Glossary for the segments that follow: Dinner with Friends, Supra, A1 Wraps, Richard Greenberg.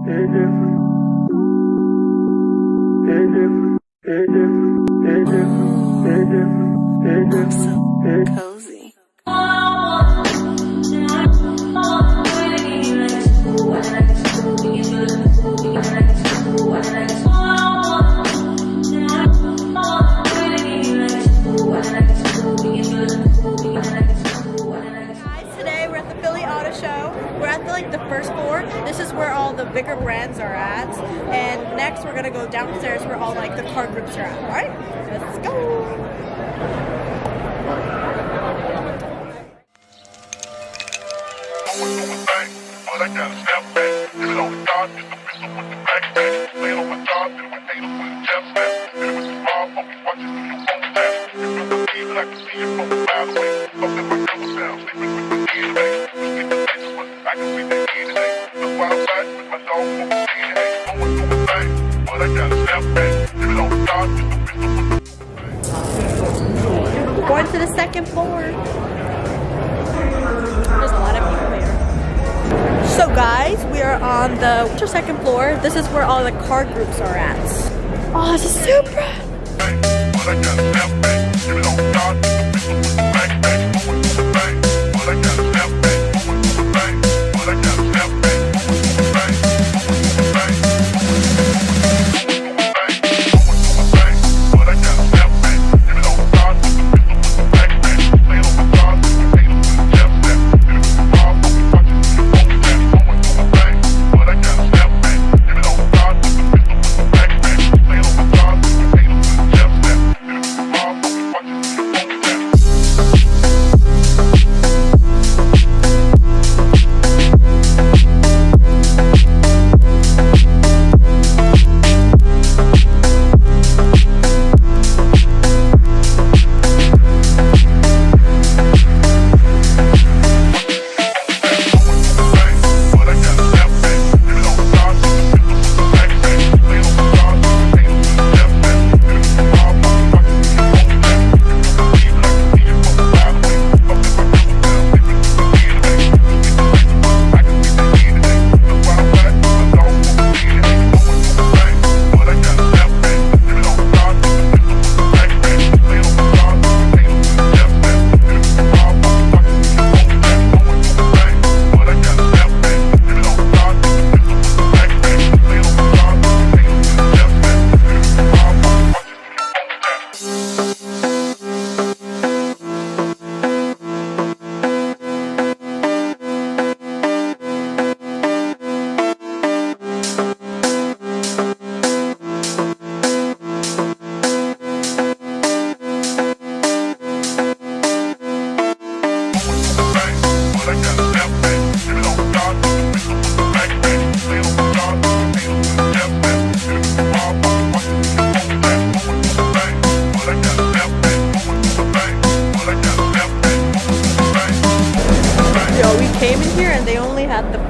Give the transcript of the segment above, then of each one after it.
So cozy. Bigger brands are at, and next we're gonna go downstairs where all like the car groups are at. All right, let's go. Going to the second floor. There's a lot of people here. So guys, we are on the second floor. This is where all the car groups are at. Oh, it's a Supra.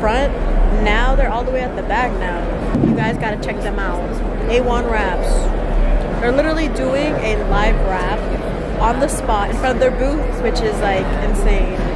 Front, now they're all the way at the back now. You guys gotta check them out. A1 Wraps. They're literally doing a live wrap on the spot in front of their booth, which is like insane.